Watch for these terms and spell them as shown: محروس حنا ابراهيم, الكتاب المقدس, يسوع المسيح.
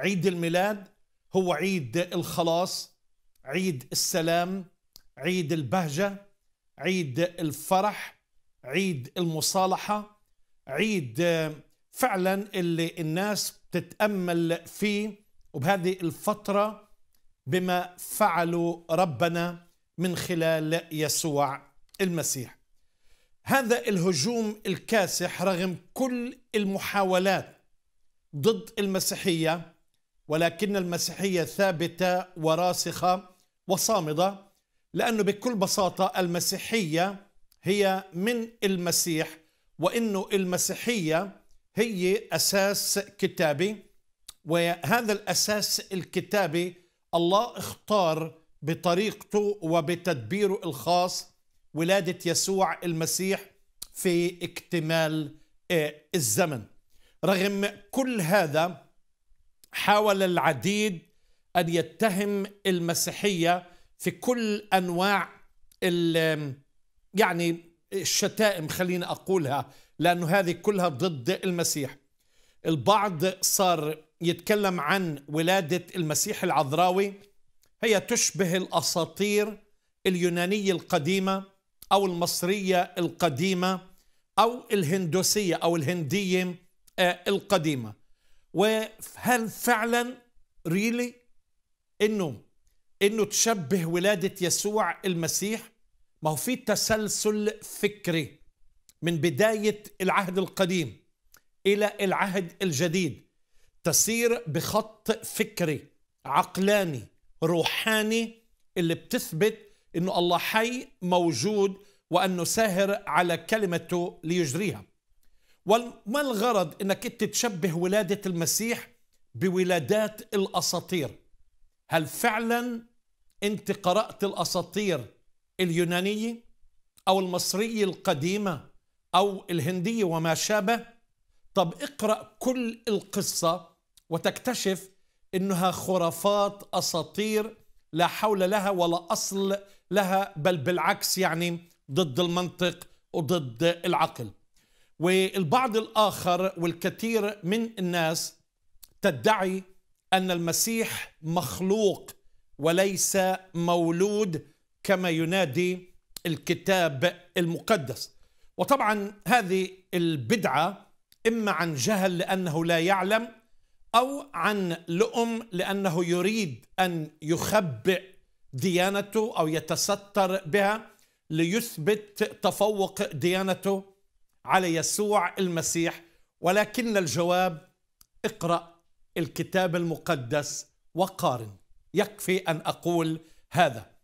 عيد الميلاد هو عيد الخلاص، عيد السلام، عيد البهجة، عيد الفرح، عيد المصالحة، عيد فعلا اللي الناس بتتأمل فيه وبهذه الفترة بما فعله ربنا من خلال يسوع المسيح. هذا الهجوم الكاسح رغم كل المحاولات ضد المسيحية، ولكن المسيحية ثابتة وراسخة وصامدة، لأنه بكل بساطة المسيحية هي من المسيح، وإنه المسيحية هي أساس كتابي، وهذا الأساس الكتابي الله اختار بطريقته وبتدبيره الخاص ولادة يسوع المسيح في اكتمال الزمن. رغم كل هذا حاول العديد أن يتهم المسيحية في كل أنواع الشتائم، خلينا أقولها، لأنه هذه كلها ضد المسيح. البعض صار يتكلم عن ولادة المسيح العذراوي هي تشبه الأساطير اليونانية القديمة أو المصرية القديمة أو الهندوسية أو الهندية القديمة. وهل فعلا ريلي انه تشبه ولادة يسوع المسيح؟ ما هو في تسلسل فكري من بداية العهد القديم الى العهد الجديد، تسير بخط فكري عقلاني روحاني اللي بتثبت انه الله حي موجود وانه ساهر على كلمته ليجريها. وما الغرض انك انت تشبه ولادة المسيح بولادات الاساطير؟ هل فعلا انت قرأت الاساطير اليونانية او المصرية القديمة او الهندية وما شابه؟ طب اقرأ كل القصة وتكتشف انها خرافات اساطير لا حول لها ولا اصل لها، بل بالعكس ضد المنطق وضد العقل. والبعض الآخر والكثير من الناس تدعي أن المسيح مخلوق وليس مولود كما ينادي الكتاب المقدس. وطبعا هذه البدعة إما عن جهل لأنه لا يعلم، أو عن لؤم لأنه يريد أن يخبئ ديانته أو يتستر بها ليثبت تفوق ديانته على يسوع المسيح. ولكن الجواب اقرأ الكتاب المقدس وقارن، يكفي أن أقول هذا.